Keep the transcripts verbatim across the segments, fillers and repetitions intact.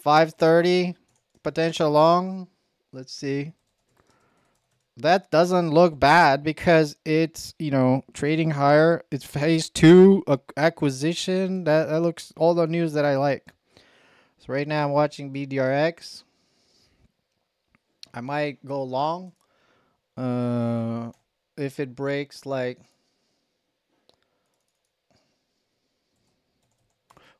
five thirty potential long. Let's see. That doesn't look bad because it's, you know, trading higher. It's phase two acquisition. That, that looks all the news that I like. So right now I'm watching B D R X. I might go long uh, if it breaks like.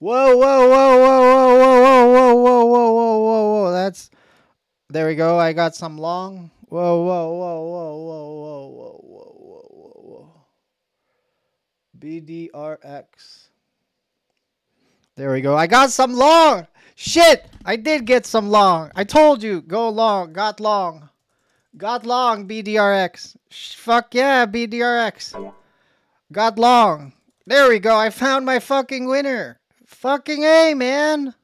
Whoa, whoa, whoa, whoa, whoa, whoa, whoa, whoa, whoa, whoa, whoa, whoa. That's, there we go. I got some long. Whoa, whoa, whoa, whoa, whoa, whoa, whoa, whoa, whoa, whoa, whoa. B D R X. There we go. I got some long. Shit, I did get some long. I told you, go long. Got long. Got long, B D R X. Fuck yeah, B D R X. Got long. There we go. I found my fucking winner. Fucking A, man.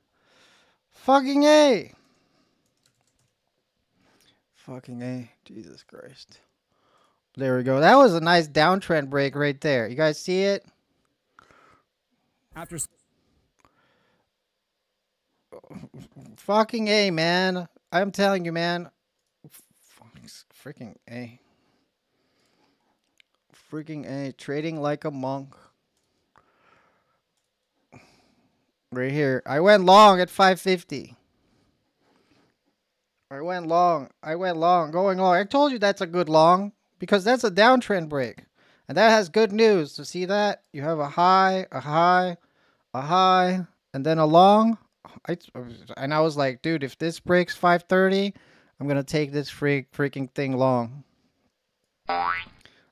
Fucking A. Fucking A. Jesus Christ. There we go. That was a nice downtrend break right there. You guys see it? After... Fucking A, man. I'm telling you, man. Freaking A. Freaking A. Trading like a monk. Right here. I went long at five fifty. I went long. I went long. Going long. I told you that's a good long. Because that's a downtrend break. And that has good news. So see that? You have a high, a high, a high, and then a long. I, and I was like, dude, if this breaks five thirty, I'm going to take this freak, freaking thing long.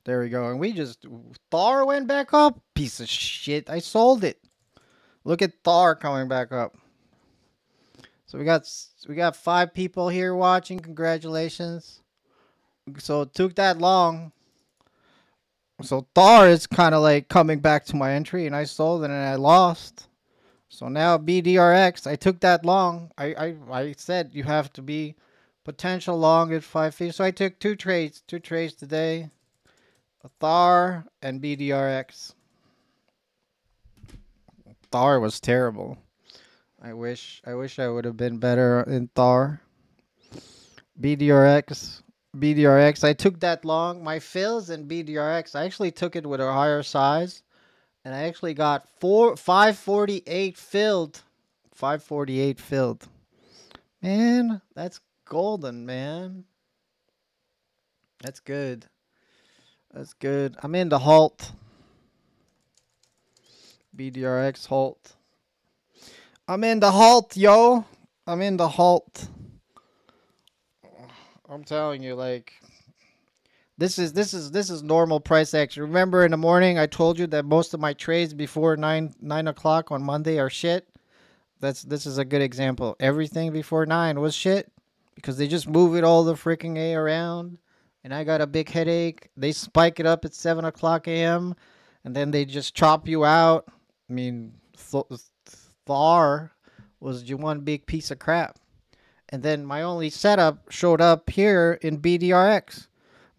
There we go. And we just... Thar went back up. Piece of shit. I sold it. Look at Thar coming back up. So we got we got five people here watching. Congratulations. So it took that long. So Thar is kind of like coming back to my entry. And I sold it and I lost. So now B D R X, I took that long. I, I, I said you have to be potential long at five fifty. So I took two trades, two trades today, Thar and B D R X. Thar was terrible. I wish I wish I would have been better in Thar. B D R X, B D R X, I took that long. My fills in B D R X, I actually took it with a higher size. And I actually got four five forty-eight filled. five forty-eight filled. Man, that's golden, man. That's good. That's good. I'm in the halt. B D R X halt. I'm in the halt, yo. I'm in the halt. I'm telling you, like... This is this is this is normal price action. Remember in the morning I told you that most of my trades before nine nine o'clock on Monday are shit. That's this is a good example. Everything before nine was shit because they just move it all the freaking A around, and I got a big headache. They spike it up at seven o'clock a m and then they just chop you out. I mean, Thar was one big piece of crap, and then my only setup showed up here in B D R X.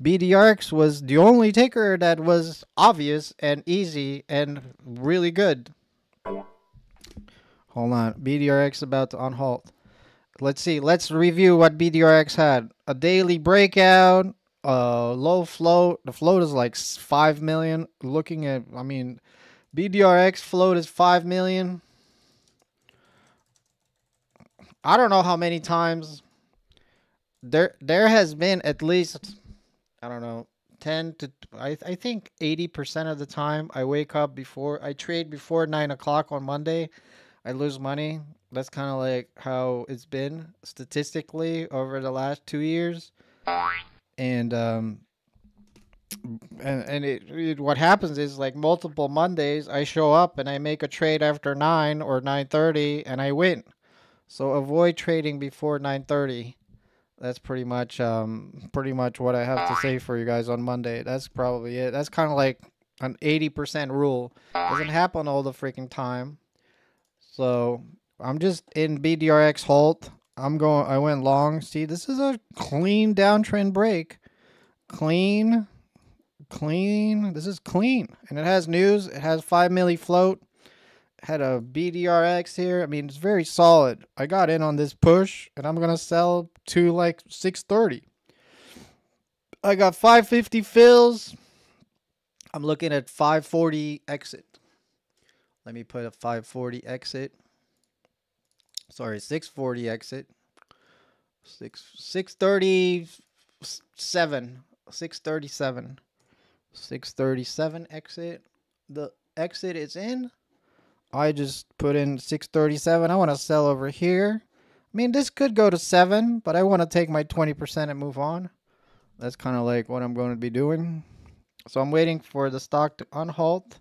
B D R X was the only ticker that was obvious and easy and really good. Hold on. B D R X about to unhalt. Let's see. Let's review what B D R X had. A daily breakout, a low float. The float is like five million. Looking at, I mean, B D R X float is five million. I don't know how many times. There, there has been at least... I don't know, ten to, I, I think eighty percent of the time I wake up before, I trade before nine o'clock on Monday, I lose money. That's kind of like how it's been statistically over the last two years. And, um, and, and it, it, what happens is like multiple Mondays, I show up and I make a trade after nine or nine thirty and I win. So avoid trading before nine thirty. That's pretty much um, pretty much what I have to say for you guys on Monday. That's probably it. That's kind of like an eighty percent rule. Doesn't happen all the freaking time. So I'm just in B D R X halt. I'm going. I went long. See, this is a clean downtrend break. Clean, clean. This is clean, and it has news. It has five milli float. had a B D R X here. I mean, it's very solid. I got in on this push, and I'm going to sell to like six thirty. I got five fifty fills. I'm looking at five forty exit. Let me put a five forty exit. Sorry, six forty exit. six thirty-seven. six thirty-seven. six thirty-seven exit. The exit is in. I just put in six thirty-seven. I want to sell over here. I mean, this could go to seven, but I want to take my twenty percent and move on. That's kind of like what I'm going to be doing. So I'm waiting for the stock to unhalt.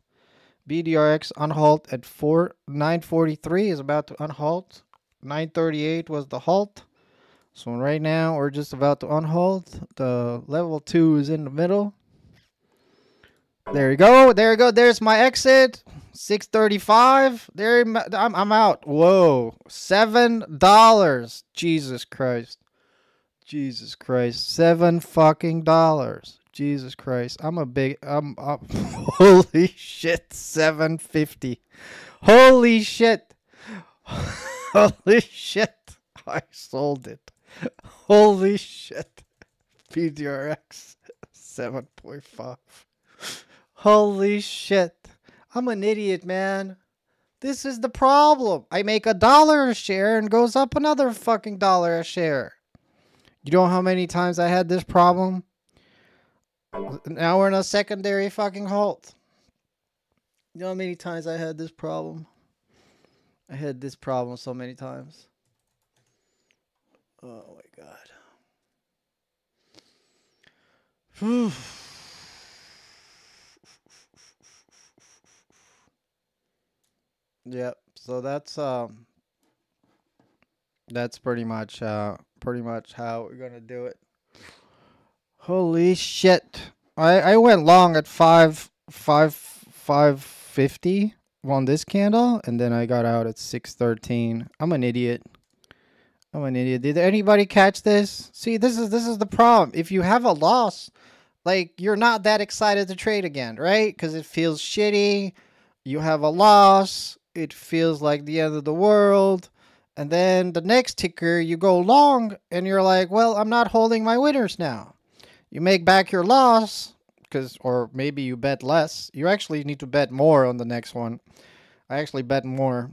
B D R X unhalt at four nine forty-three is about to unhalt. nine thirty-eight was the halt. So right now we're just about to unhalt. The level two is in the middle. There you go. There you go. There's my exit. six thirty-five. There I'm I'm out. Whoa. seven dollars. Jesus Christ. Jesus Christ. Seven fucking dollars. Jesus Christ. I'm a big I'm, I'm holy shit. seven fifty. Holy shit. Holy shit. I sold it. Holy shit. B D R X seven point five. Holy shit. I'm an idiot, man. This is the problem. I make a dollar a share and goes up another fucking dollar a share. You know how many times I had this problem? Now we're in a secondary fucking halt. You know how many times I had this problem? I had this problem so many times. Oh my god. Whew. Yep. So that's um that's pretty much uh pretty much how we're gonna do it. Holy shit. I I went long at five five five fifty on this candle, and then I got out at six thirteen. I'm an idiot. I'm an idiot. Did anybody catch this? See, this is this is the problem. If you have a loss, like, you're not that excited to trade again, right? Because it feels shitty. You have a loss. It feels like the end of the world. And then the next ticker, you go long and you're like, well, I'm not holding my winners now. You make back your loss, because, or maybe you bet less. You actually need to bet more on the next one. I actually bet more.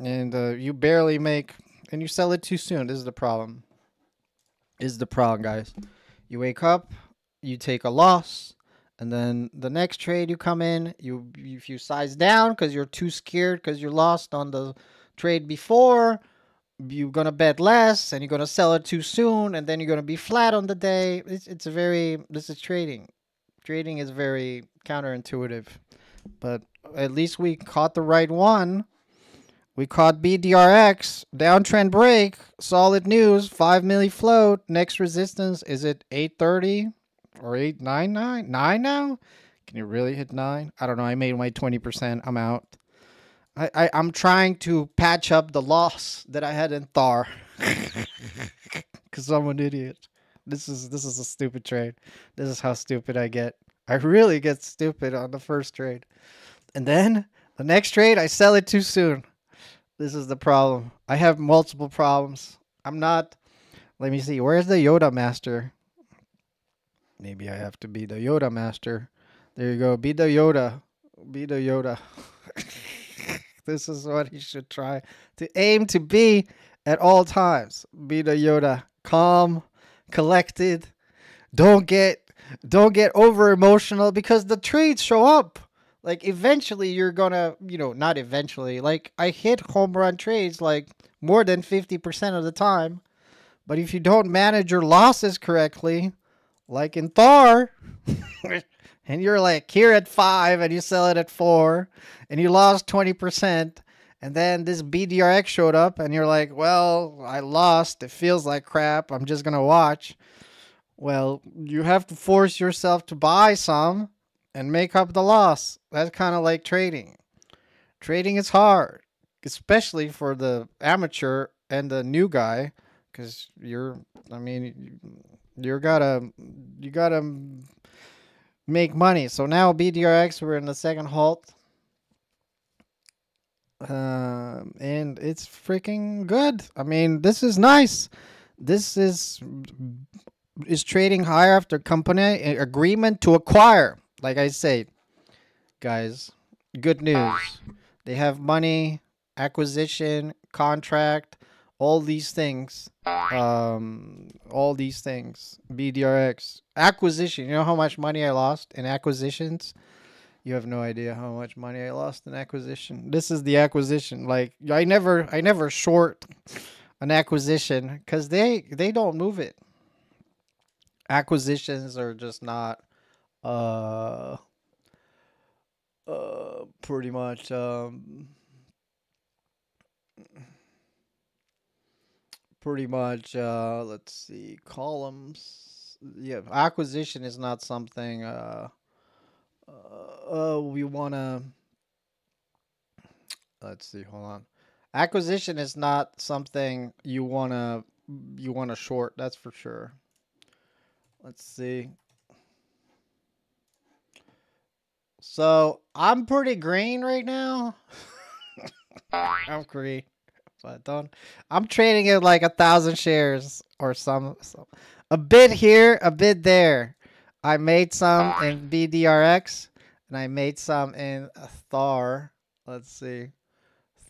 And uh, you barely make, and you sell it too soon. This is the problem. This is the problem, guys. You wake up, you take a loss. And then the next trade you come in, you if you size down because you're too scared because you lost on the trade before, you're going to bet less and you're going to sell it too soon, and then you're going to be flat on the day. It's, it's a very, this is trading. Trading is very counterintuitive. But at least we caught the right one. We caught B D R X, downtrend break, solid news, five milli float, next resistance, is it eight thirty? Or eight, nine, nine, nine now? Can you really hit nine? I don't know. I made my twenty percent. I'm out. I, I, I'm trying to patch up the loss that I had in Thar. Because I'm an idiot. This is, this is a stupid trade. This is how stupid I get. I really get stupid on the first trade. And then the next trade, I sell it too soon. This is the problem. I have multiple problems. I'm not... Let me see. Where's the Yoda Master? Maybe I have to be the Yoda Master. There you go. Be the Yoda. Be the Yoda. This is what you should try to aim to be at all times. Be the Yoda. Calm, collected. Don't get, don't get over emotional because the trades show up. Like, eventually you're gonna, you know, not eventually. Like, I hit home run trades like more than fifty percent of the time. But if you don't manage your losses correctly, like in Thar, and you're like here at five and you sell it at four and you lost twenty percent, and then this B D R X showed up and you're like, well, I lost, it feels like crap, I'm just gonna watch. Well, you have to force yourself to buy some and make up the loss. That's kind of like trading. Trading is hard, especially for the amateur and the new guy, because you're, I mean, You gotta, you gotta make money. So now B D R X, we're in the second halt. uh, and it's freaking good. I mean, this is nice. This is is trading higher after company agreement to acquire. Like I say, guys, good news. They have money, acquisition, contract, all these things. Um, all these things. B D R X acquisition. You know how much money I lost in acquisitions? You have no idea how much money I lost in acquisition. This is the acquisition. Like I never, I never short an acquisition because they they don't move it. Acquisitions are just not, uh, uh, pretty much, um, pretty much. Uh, let's see, columns. Yeah, acquisition is not something. Uh. Uh, uh, we wanna, let's see, hold on. Acquisition is not something you wanna, you wanna short, that's for sure. Let's see. So, I'm pretty green right now. I'm green. But don't, I'm trading at like a thousand shares or some, some, a bit here, a bit there. I made some in B D R X, and I made some in Thar. Let's see,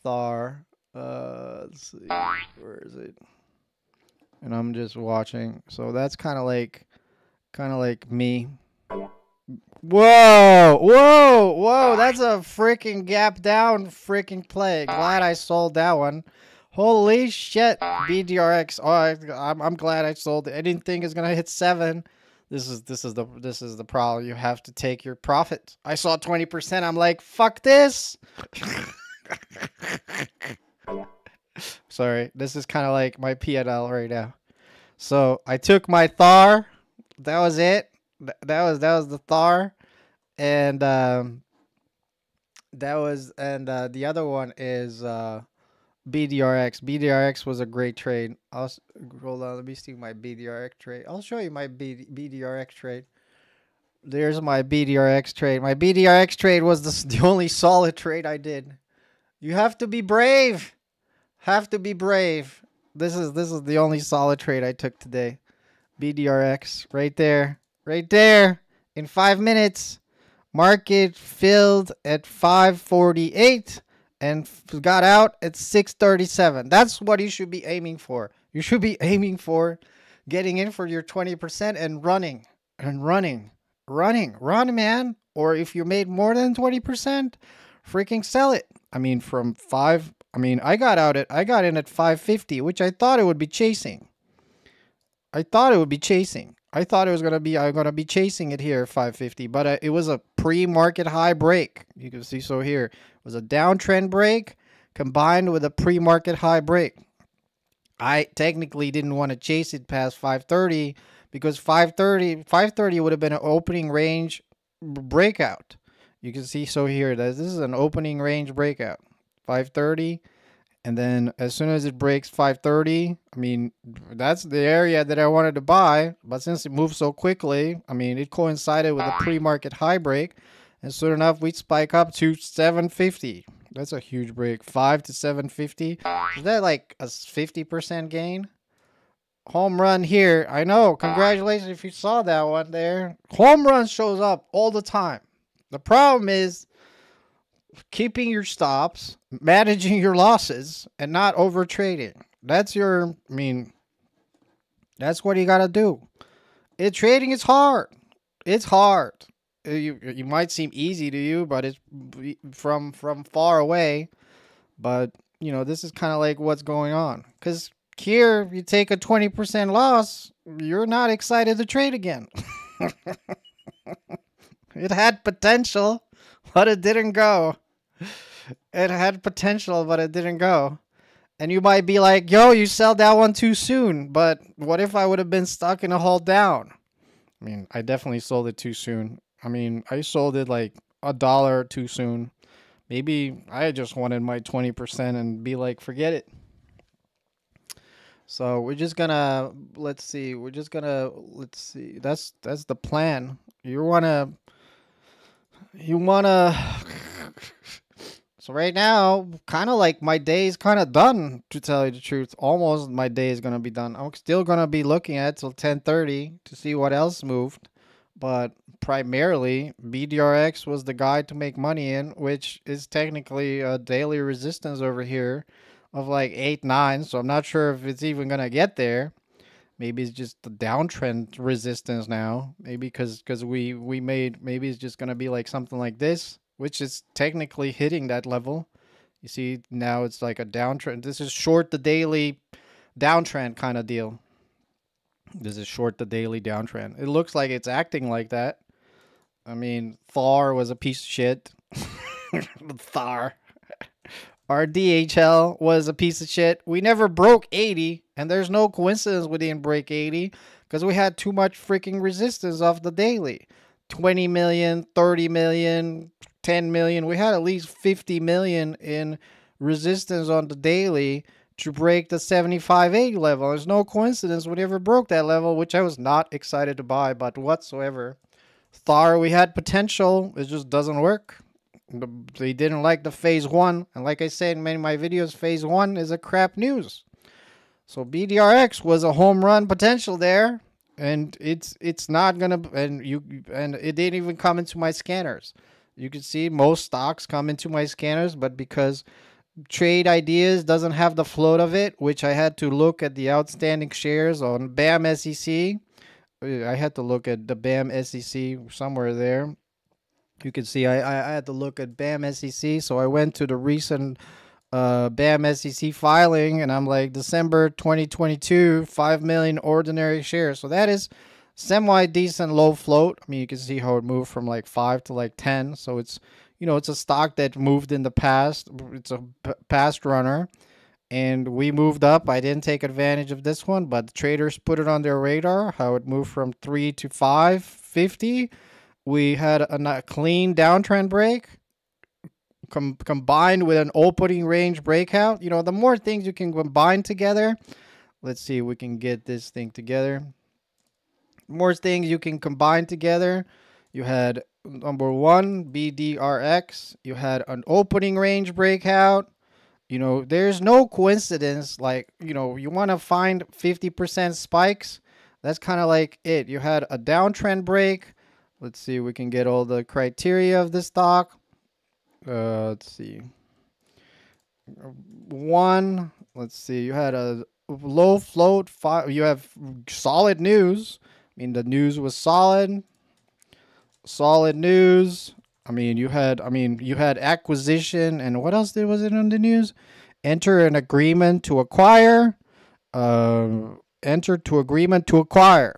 Thar. Uh, let's see, where is it? And I'm just watching. So that's kind of like, kind of like me. Whoa, whoa, whoa! That's a freaking gap down, freaking play. Glad I sold that one. Holy shit, B D R X. Oh, I, I'm I'm glad I sold it. I didn't think it's gonna hit seven. This is this is the this is the problem. You have to take your profit. I saw twenty percent. I'm like, fuck this. Sorry, this is kind of like my P and L right now. So I took my Thar. That was it. That was that was the Thar, and um, that was and uh, the other one is uh, B D R X. B D R X was a great trade. I'll hold on. Let me see my B D R X trade. I'll show you my B D R X trade. There's my B D R X trade. My B D R X trade was the, the only solid trade I did. You have to be brave. Have to be brave. This is this is the only solid trade I took today. B D R X right there, right there. In five minutes, market filled at five forty-eight. And got out at six thirty-seven. That's what you should be aiming for. You should be aiming for getting in for your twenty percent and running and running, running, run, man. Or if you made more than twenty percent, freaking sell it. I mean, from five. I mean, I got out at I got in at five fifty, which I thought it would be chasing. I thought it would be chasing. I thought it was gonna be I'm gonna be chasing it here at five fifty, but uh, it was a pre-market high break. You can see so here. Was a downtrend break combined with a pre-market high break. I technically didn't want to chase it past five thirty because five thirty would have been an opening range breakout. You can see so here that this is an opening range breakout, five thirty, and then as soon as it breaks five thirty, I mean that's the area that I wanted to buy, but since it moved so quickly, I mean it coincided with a pre-market high break. And soon enough, we'd spike up to seven fifty. That's a huge break. five to seven fifty. Is that like a fifty percent gain? Home run here. I know. Congratulations if you saw that one there. Home run shows up all the time. The problem is keeping your stops, managing your losses, and not over trading. That's your, I mean, that's what you got to do. It, trading is hard. It's hard. You you might seem easy to you, but it's from from far away. But you know this is kind of like what's going on. Cause here you take a twenty percent loss, you're not excited to trade again. It had potential, but it didn't go. It had potential, but it didn't go. And you might be like, "Yo, you sell that one too soon." But what if I would have been stuck in a hold down? I mean, I definitely sold it too soon. I mean, I sold it like a dollar too soon. Maybe I just wanted my twenty percent and be like, forget it. So we're just gonna, let's see. We're just gonna, let's see. That's, that's the plan. You wanna, you wanna, So right now, kind of like my day is kind of done, to tell you the truth. Almost my day is going to be done. I'm still going to be looking at it till ten thirty to see what else moved. But primarily, B D R X was the guide to make money in, which is technically a daily resistance over here of like eight nine. So I'm not sure if it's even going to get there. Maybe it's just the downtrend resistance now. Maybe because because we, we made, maybe it's just going to be like something like this, which is technically hitting that level. You see, now it's like a downtrend. This is short the daily downtrend kind of deal. This is short the daily downtrend. It looks like it's acting like that. I mean, T H A R was a piece of shit. T H A R. Our D H L was a piece of shit. We never broke eighty, and there's no coincidence we didn't break eighty because we had too much freaking resistance off the daily. twenty million, thirty million, ten million. We had at least fifty million in resistance on the daily to break the seventy-five eighty level. There's no coincidence we never broke that level, which I was not excited to buy, but whatsoever. T H A R, we had potential. It just doesn't work. They didn't like the phase one. And like I said in many of my videos, phase one is a crap news. So B D R X was a home run potential there. And it's it's not gonna, and you and it didn't even come into my scanners. You can see most stocks come into my scanners, but because Trade Ideas doesn't have the float of it, which I had to look at the outstanding shares on BamSEC. I had to look at the BamSEC somewhere there. You can see I, I, I had to look at BamSEC, so I went to the recent Uh, BamSEC filing, and I'm like December twenty twenty-two, five million ordinary shares. So that is semi-decent low float. I mean, you can see how it moved from like five to like ten. So it's, you know, it's a stock that moved in the past. It's a past runner, and we moved up. I didn't take advantage of this one, but the traders put it on their radar, how it moved from three to five fifty. We had a, a clean downtrend break. Com combined with an opening range breakout. You know, the more things you can combine together. Let's see if we can get this thing together. More things you can combine together. You had number one, B D R X. You had an opening range breakout. You know, there's no coincidence. Like, you know, you want to find fifty percent spikes. That's kind of like it. You had a downtrend break. Let's see if we can get all the criteria of this stock. Uh, let's see. One, let's see. You had a low float. Five, you have solid news. I mean, the news was solid. Solid news. I mean, you had. I mean, you had acquisition, and what else there was it on the news? Enter an agreement to acquire. Uh, enter to agreement to acquire.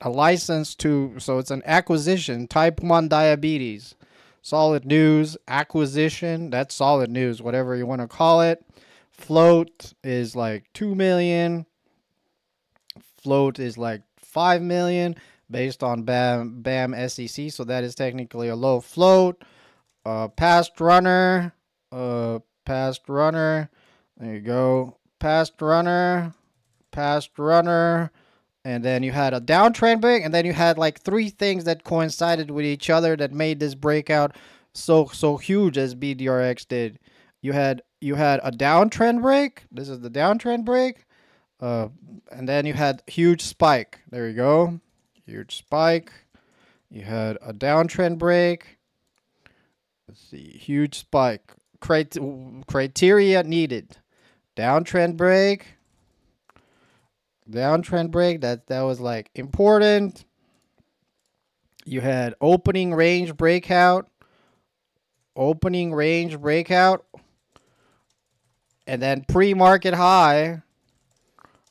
A license to. So it's an acquisition. type one diabetes. Solid news, acquisition, that's solid news, whatever you want to call it. Float is like two million. Float is like five million based on BAM, BamSEC. So that is technically a low float. Uh, past runner, uh, past runner, there you go. Past runner, past runner. And then you had a downtrend break, and then you had like three things that coincided with each other that made this breakout so so huge as B D R X did. You had you had a downtrend break. This is the downtrend break, uh, and then you had huge spike. There you go, huge spike. You had a downtrend break. Let's see, huge spike. Crit criteria needed. Downtrend break. Downtrend break, that that was like important. You had opening range breakout, opening range breakout, and then pre-market high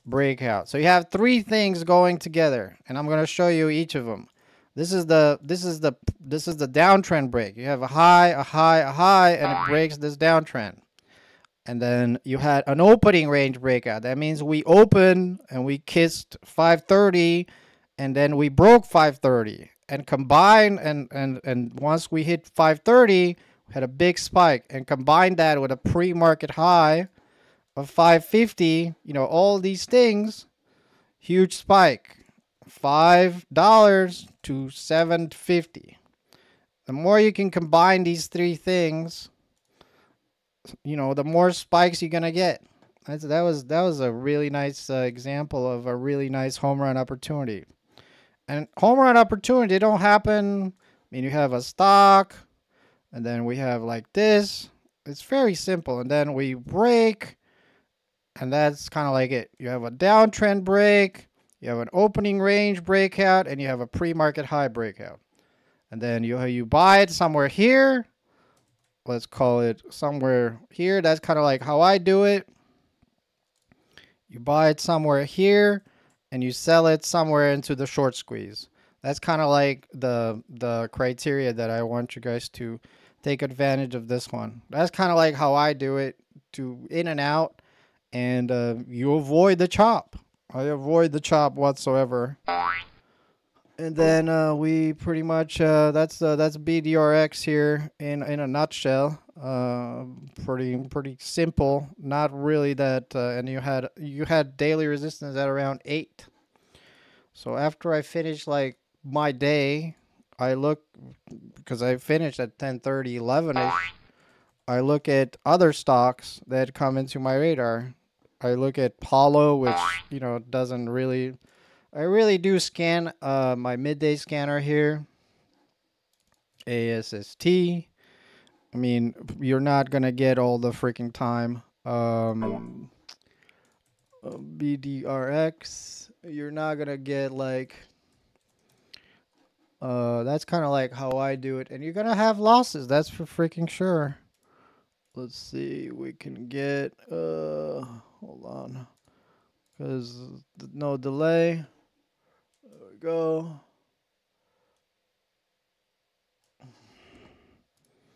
breakout. So you have three things going together, and I'm going to show you each of them. This is the this is the this is the downtrend break. You have a high, a high, a high, and it breaks this downtrend. And then you had an opening range breakout. That means we opened and we kissed five thirty, and then we broke five thirty. And combined, and, and, and once we hit five thirty, we had a big spike. And combined that with a pre-market high of five fifty, you know, all these things, huge spike. five dollars to seven fifty. The more you can combine these three things, you know, the more spikes you're gonna get. That's, that was that was a really nice uh, example of a really nice home run opportunity. And home run opportunity don't happen. I mean, you have a stock, and then we have like this. It's very simple, and then we break, and that's kind of like it. You have a downtrend break, you have an opening range breakout, and you have a pre-market high breakout. And then you you buy it somewhere here. Let's call it somewhere here. That's kind of like how I do it. You buy it somewhere here, and you sell it somewhere into the short squeeze. That's kind of like the the criteria that I want you guys to take advantage of this one. That's kind of like how I do it, to in and out, and uh, you avoid the chop. I avoid the chop whatsoever. And then uh, we pretty much uh, that's uh, that's B D R X here in in a nutshell. Uh, pretty pretty simple. Not really that. Uh, and you had you had daily resistance at around eight. So after I finished like my day, I look, because I finished at ten thirty, eleven-ish. I look at other stocks that come into my radar. I look at Apollo, which you know doesn't really. I really do scan uh, my midday scanner here, A S S T. I mean, you're not going to get all the freaking time. Um, B D R X, you're not going to get like, uh, that's kind of like how I do it. And you're going to have losses, that's for freaking sure. Let's see, we can get, uh, hold on, because no delay. There we go.